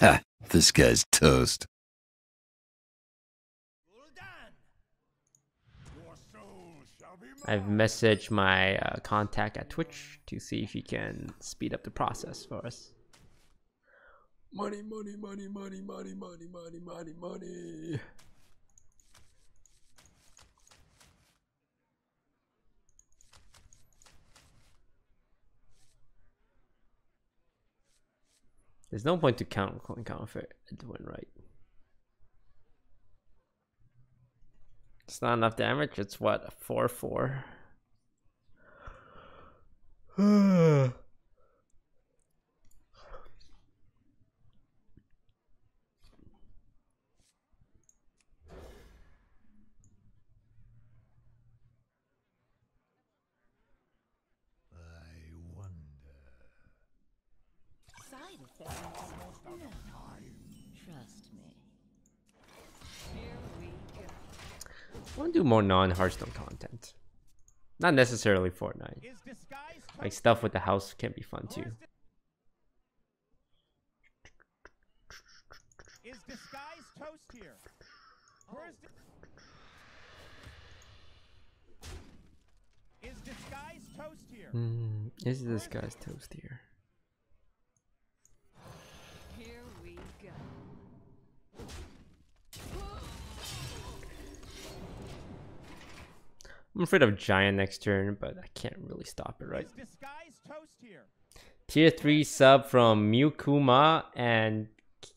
Ha, this guy's toast. I've messaged my contact at Twitch to see if he can speed up the process for us. Money, money, money, money, money, money, money, money, money. There's no point to count for doing right. It's not enough damage. It's what, 4-4. I want to do more non-Hearthstone content. Not necessarily Fortnite. Like stuff with the house can be fun too. Is Disguised Toast here? Is Disguised Toast here? Is Disguised Toast here? Here we go. I'm afraid of Giant next turn, but I can't really stop it, right? Tier 3 sub from Mewkuma and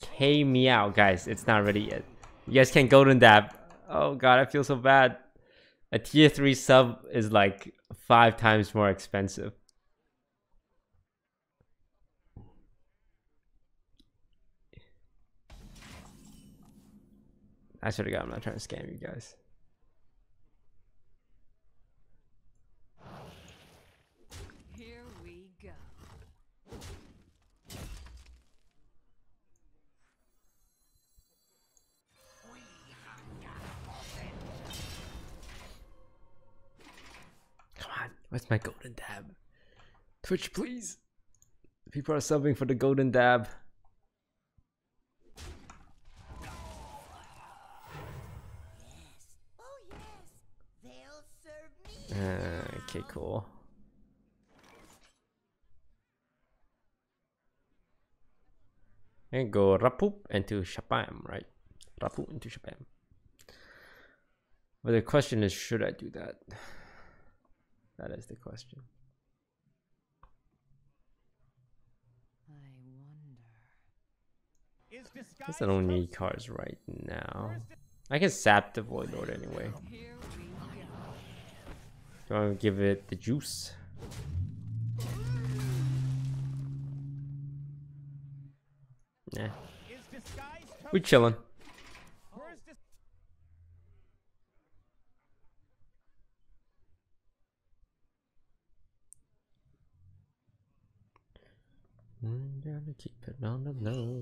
K Meow. Guys, it's not ready yet. You guys can't golden dab. Oh god, I feel so bad. A tier 3 sub is like 5 times more expensive. I swear to god, I'm not trying to scam you guys. Where's my golden dab? Twitch, please. People are subbing for the golden dab. Okay, cool. And go Rapoop into Shapam, right? Rapoop into Shapam. But the question is, should I do that? That is the question. I wonder. Guess I don't need cards right now. I can sap the Void Lord anyway. Do I give it the juice? Nah. We chillin'. I'm gonna keep it on the low.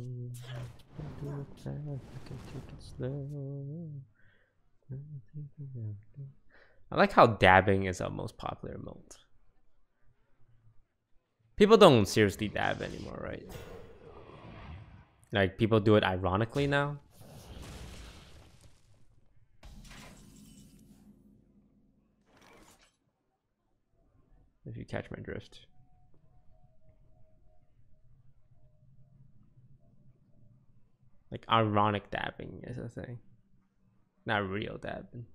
Do it fast, I can take it slow. I like how dabbing is our most popular mode. People don't seriously dab anymore, right? Like people do it ironically now. If you catch my drift. Like ironic dabbing is a thing, not real dabbing.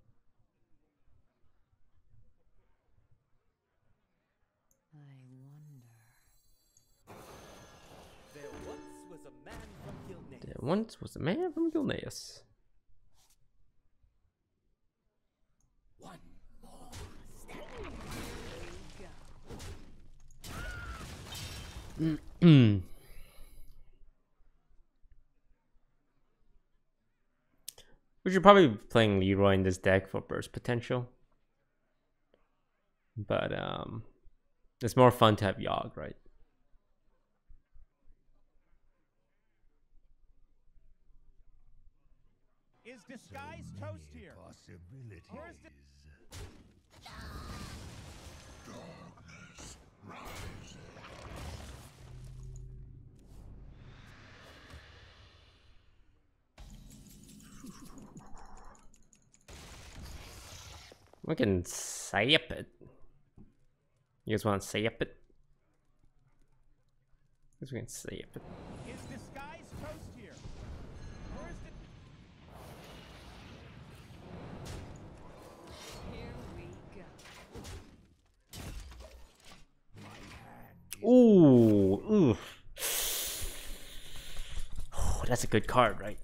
I wonder. There once was a man from Gilneas. There once was a man from Gilneas. One more step. Here we should probably be playing Leroy in this deck for burst potential. But it's more fun to have Yogg, right? Is Disguised Toast here? Possibilities. Or is darkness rises. We can sap it. You guys want to sap it? I guess we can sap it. Is Disguised Toast here? Where is the... Here we go. Ooh, oof. Oh, that's a good card, right?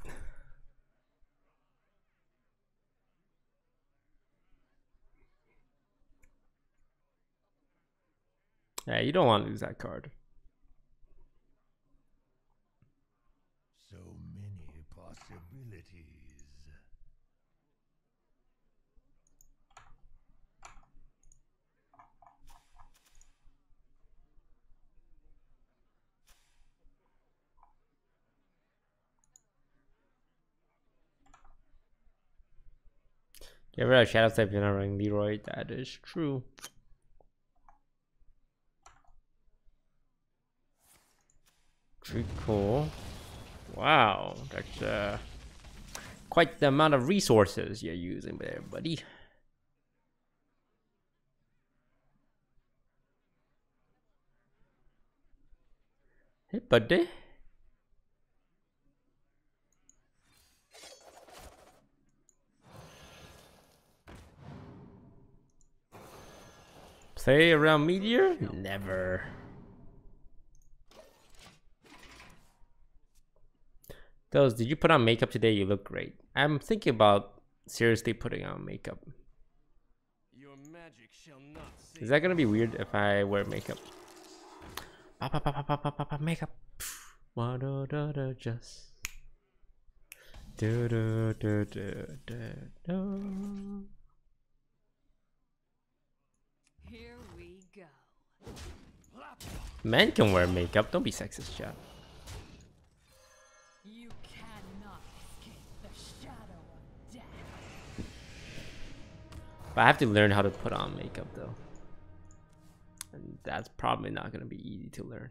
Yeah, you don't want to lose that card. So many possibilities. Get rid of Shadow type, you're not running Leroy. That is true. Pretty cool. Wow, that's quite the amount of resources you're using there, buddy. Hey, buddy. Play around Meteor? Never. Those, did you put on makeup today? You look great. I'm thinking about seriously putting on makeup. Your magic shall not save. Is that gonna be weird if I wear makeup? Makeup. Just do do do do do. Here we go. Men can wear makeup. Don't be sexist, chat. I have to learn how to put on makeup though, and that's probably not going to be easy to learn.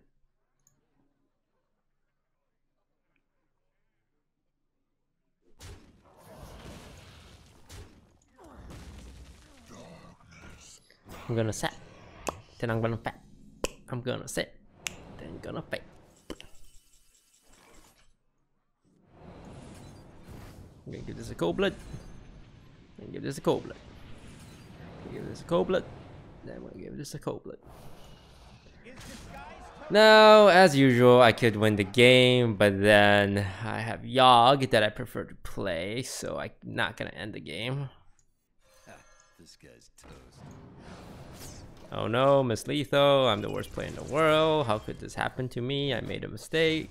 I'm gonna sap, then I'm gonna fat. I'm gonna sit, then gonna fake. I'm gonna give this a cold blood. I'm gonna give this a cold blood. Give this a cold blood, then we'll give this a cold blood. Now, as usual, I could win the game, but then I have Yogg that I prefer to play, so I'm not gonna end the game. This guy's toast. Oh no, Miss Letho, I'm the worst player in the world. How could this happen to me? I made a mistake.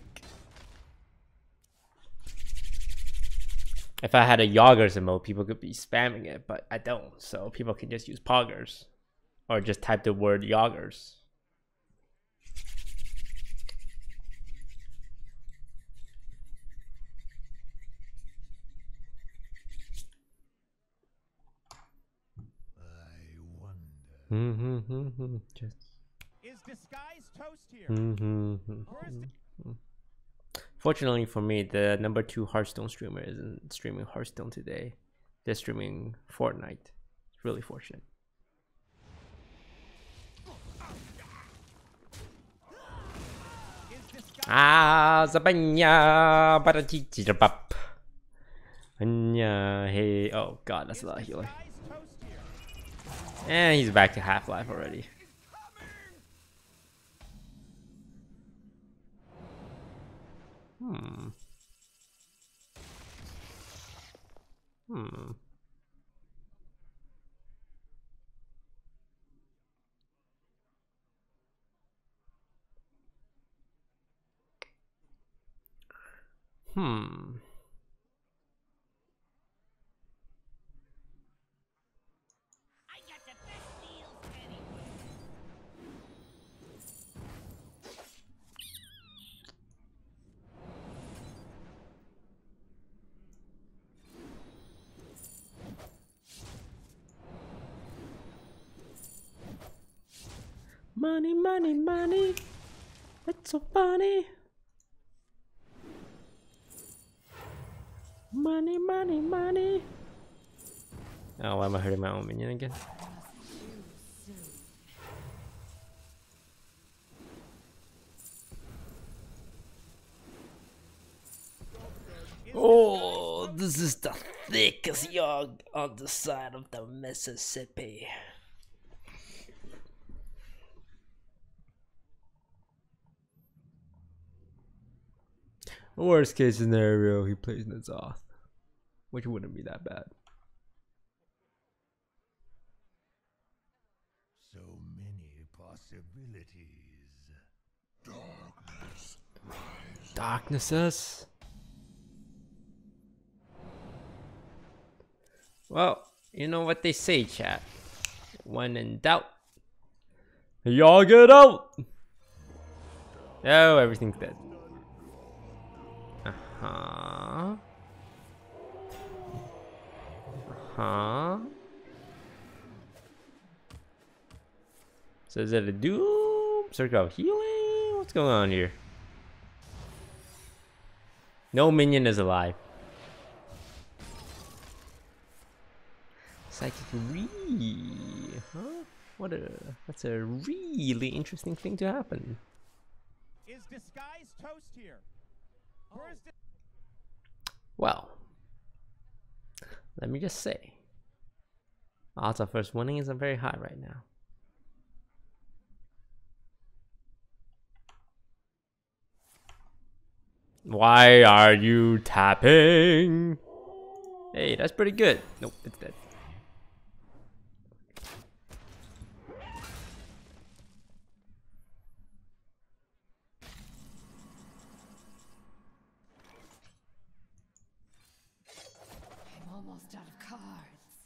If I had a Yoggers emote, people could be spamming it, but I don't, so people can just use Poggers. Or just type the word Yoggers. I wonder. Is Disguised Toast here? Fortunately for me, the #2 Hearthstone streamer isn't streaming Hearthstone today. They're streaming Fortnite. It's really fortunate. Ah, Zabanya, Barajijirabap. Hey, oh god, that's a lot of healing. And he's back to Half-Life already. I got the best deals anyway. Money, money, money. That's so funny. Money, money, money. Oh, why am I hurting my own minion again? Oh, this is the thickest Yogg on the side of the Mississippi. Worst case scenario, he plays N'Zoth, which wouldn't be that bad. So many possibilities. Darkness rises. Darknesses? Well, you know what they say, chat. When in doubt, y'all get out! Oh, everything's dead. Uh-huh. Uh-huh. So is that a doom? Circle of Healing? What's going on here? No minion is alive. Psychic Re, huh? That's a really interesting thing to happen. Is Disguised Toast here? Oh. Well, let me just say, odds of first winning isn't very high right now. Why are you tapping? Hey, that's pretty good. Nope, it's dead.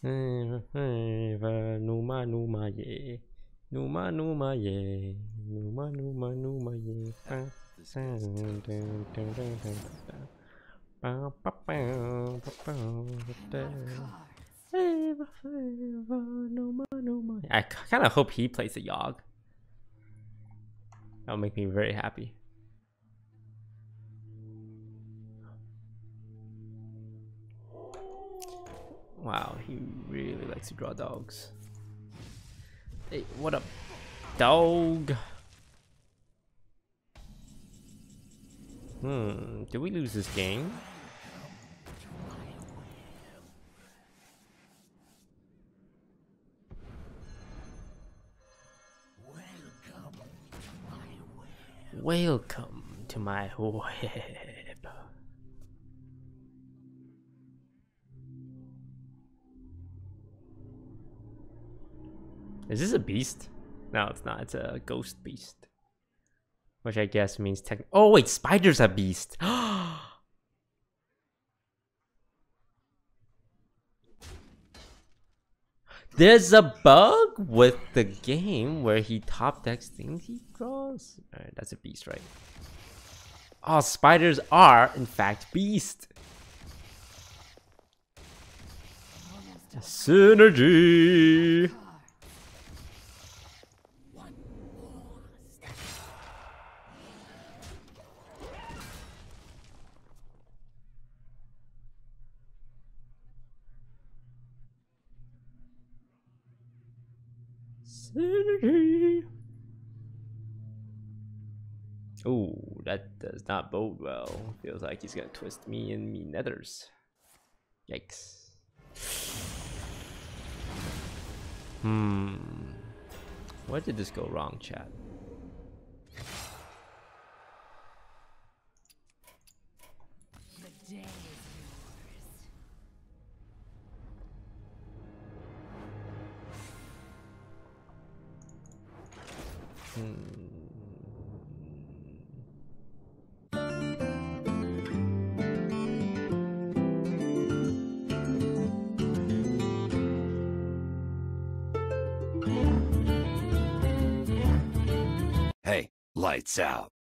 I kind of hope he plays a Yogg. That'll make me very happy. Wow, he really likes to draw dogs. Hey, what up, dog? Did we lose this game? Welcome to my web. Is this a beast? No, it's not. It's a ghost beast. Which I guess means tech. Oh, wait, spider's a beast. There's a bug with the game where he top decks things he draws. Alright, that's a beast, right? Oh, spiders are, in fact, beast. Synergy. Oh, that does not bode well. Feels like he's gonna twist me and me nethers. Yikes. Where did this go wrong, chat? The day. Hey, lights out.